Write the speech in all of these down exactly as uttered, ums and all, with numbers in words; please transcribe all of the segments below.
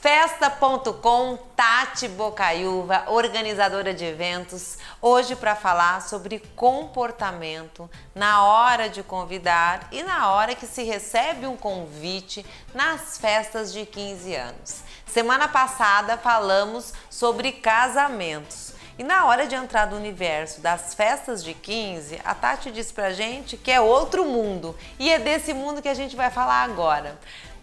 festa ponto com, Tati Bocaiúva, organizadora de eventos, hoje para falar sobre comportamento na hora de convidar e na hora que se recebe um convite nas festas de quinze anos. Semana passada falamos sobre casamentos. E na hora de entrar no universo das festas de quinze, a Tati disse pra gente que é outro mundo. E é desse mundo que a gente vai falar agora.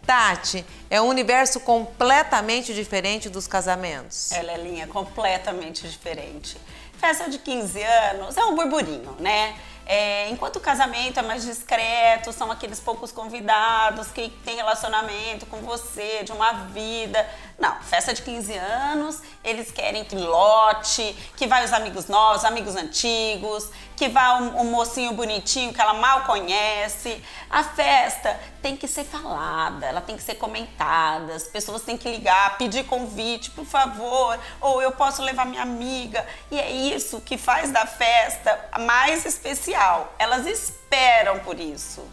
Tati, é um universo completamente diferente dos casamentos. É, Lelinha, completamente diferente. Festa de quinze anos é um burburinho, né? É, enquanto o casamento é mais discreto, são aqueles poucos convidados que têm relacionamento com você, de uma vida. Não, festa de quinze anos, eles querem que lote, que vai os amigos novos, amigos antigos, que vá um, um mocinho bonitinho que ela mal conhece. A festa tem que ser falada, ela tem que ser comentada, as pessoas têm que ligar, pedir convite, por favor, ou eu posso levar minha amiga. E é isso que faz da festa mais especial. Elas esperam por isso.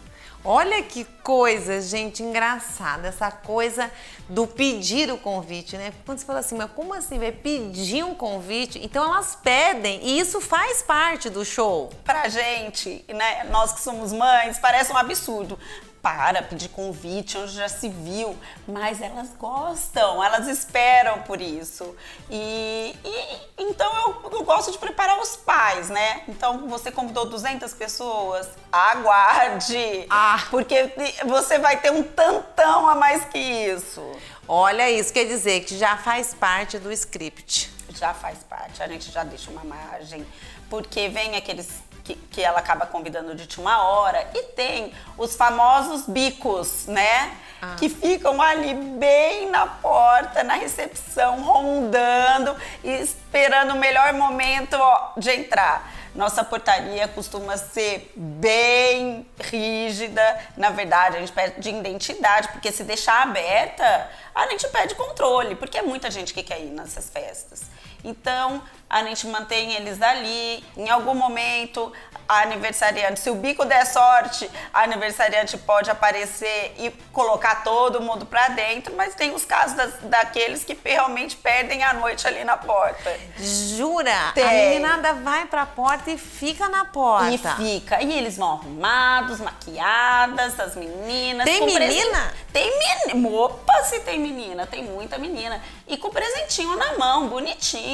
Olha que coisa, gente, engraçada, essa coisa do pedir o convite, né? Quando você fala assim, mas como assim, vai pedir um convite? Então elas pedem e isso faz parte do show. Pra gente, né, nós que somos mães, parece um absurdo. Para pedir convite, onde já se viu, mas elas gostam, elas esperam por isso. E, e então eu, eu gosto de preparar os pais, né? Então você convidou duzentas pessoas, aguarde, ah. porque você vai ter um tantão a mais que isso. Olha isso, quer dizer que já faz parte do script. Já faz parte, a gente já deixa uma margem, porque vem aqueles... Que, que ela acaba convidando de última hora. E tem os famosos bicos, né? Ah. Que ficam ali bem na porta, na recepção, rondando e esperando o melhor momento ó, de entrar. Nossa portaria costuma ser bem rígida. Na verdade, a gente pede identidade, porque se deixar aberta, a gente pede controle, porque é muita gente que quer ir nessas festas. Então, a gente mantém eles ali. Em algum momento, a aniversariante, se o bico der sorte, a aniversariante pode aparecer e colocar todo mundo pra dentro, mas tem os casos das, daqueles que realmente perdem a noite ali na porta. Jura? Tem. A meninada vai pra porta e fica na porta. E fica. E eles vão arrumados, maquiadas, as meninas. Tem menina? Tem menina. Opa, se tem menina. Tem muita menina. E com presentinho na mão, bonitinhas.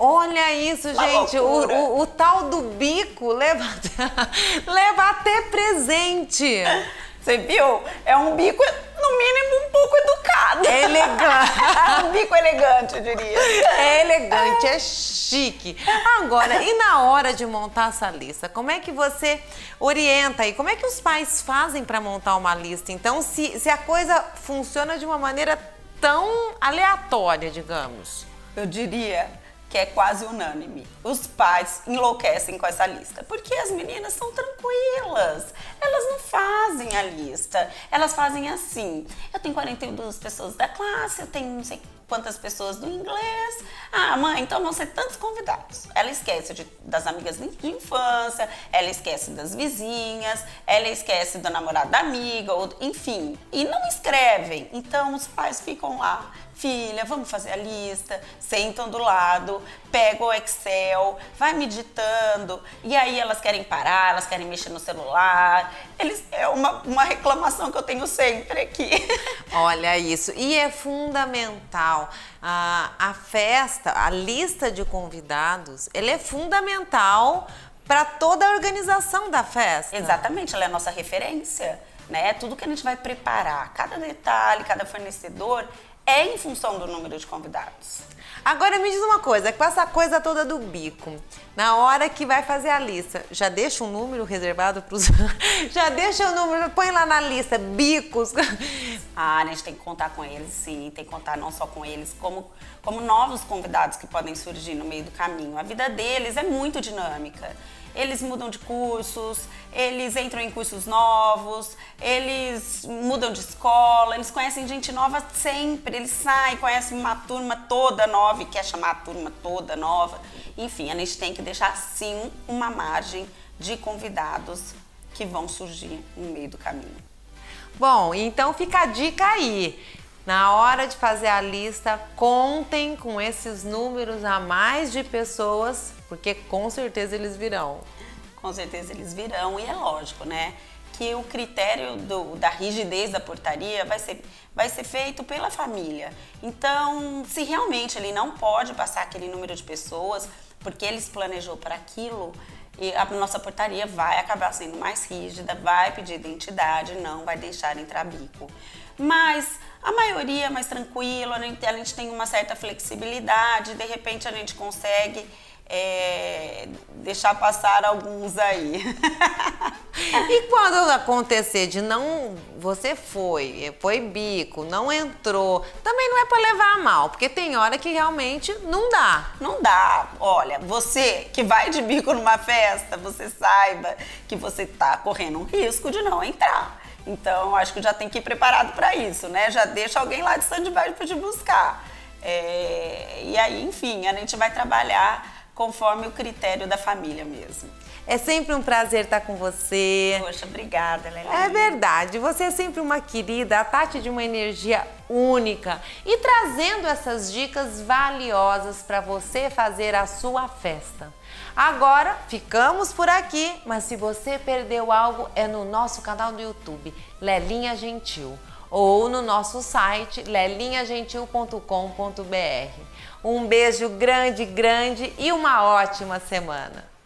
Olha isso, uma gente. O, o, o tal do bico leva, leva até presente. Você viu? É um bico, no mínimo, um pouco educado. É elegante. Um bico elegante, eu diria. É elegante, é chique. Agora, e na hora de montar essa lista? Como é que você orienta aí? Como é que os pais fazem para montar uma lista? Então, se, se a coisa funciona de uma maneira tão aleatória, digamos. Eu diria que é quase unânime. Os pais enlouquecem com essa lista, porque as meninas são tranquilas. Elas não fazem a lista. Elas fazem assim. Eu tenho quarenta e duas pessoas da classe, eu tenho não sei quantas pessoas do inglês. Ah, mãe, então vão ser tantos convidados. Ela esquece de, das amigas de infância, ela esquece das vizinhas, ela esquece do namorado da amiga, ou, enfim. E não escrevem. Então os pais ficam lá. Filha, vamos fazer a lista, sentam do lado, pega o Excel, vai meditando, e aí elas querem parar, elas querem mexer no celular. Eles, é uma, uma reclamação que eu tenho sempre aqui. Olha isso, e é fundamental. Ah, a festa, a lista de convidados, ela é fundamental para toda a organização da festa. Exatamente, ela é a nossa referência, né? Tudo que a gente vai preparar, cada detalhe, cada fornecedor, é em função do número de convidados. Agora me diz uma coisa, com essa coisa toda do bico, na hora que vai fazer a lista, já deixa um número reservado para os... já deixa o número, põe lá na lista, bicos. Ah, a gente tem que contar com eles, sim, tem que contar não só com eles, como, como novos convidados que podem surgir no meio do caminho. A vida deles é muito dinâmica. Eles mudam de cursos, eles entram em cursos novos, eles mudam de escola, eles conhecem gente nova sempre, eles saem, conhecem uma turma toda nova e quer chamar a turma toda nova. Enfim, a gente tem que deixar, sim, uma margem de convidados que vão surgir no meio do caminho. Bom, então fica a dica aí. Na hora de fazer a lista, contem com esses números a mais de pessoas, porque com certeza eles virão. Com certeza eles virão, e é lógico, né? Que o critério do, da rigidez da portaria vai ser, vai ser feito pela família. Então, se realmente ele não pode passar aquele número de pessoas, porque ele se planejou para aquilo, e a nossa portaria vai acabar sendo mais rígida, vai pedir identidade, não vai deixar entrar bico. Mas a maioria é mais tranquila, a gente tem uma certa flexibilidade, de repente a gente consegue é, deixar passar alguns aí. E quando acontecer de não, você foi, foi bico, não entrou, também não é pra levar a mal, porque tem hora que realmente não dá. Não dá. Olha, você que vai de bico numa festa, você saiba que você tá correndo um risco de não entrar. Então, acho que já tem que ir preparado pra isso, né? Já deixa alguém lá de stand-by pra te buscar. É... E aí, enfim, a gente vai trabalhar conforme o critério da família mesmo. É sempre um prazer estar com você. Poxa, obrigada, Lelinha. É verdade, você é sempre uma querida, a Tati de uma energia única e trazendo essas dicas valiosas para você fazer a sua festa. Agora, ficamos por aqui, mas se você perdeu algo, é no nosso canal do YouTube, Lelinha Gentil, ou no nosso site, lelinha gentil ponto com ponto br. Um beijo grande, grande e uma ótima semana!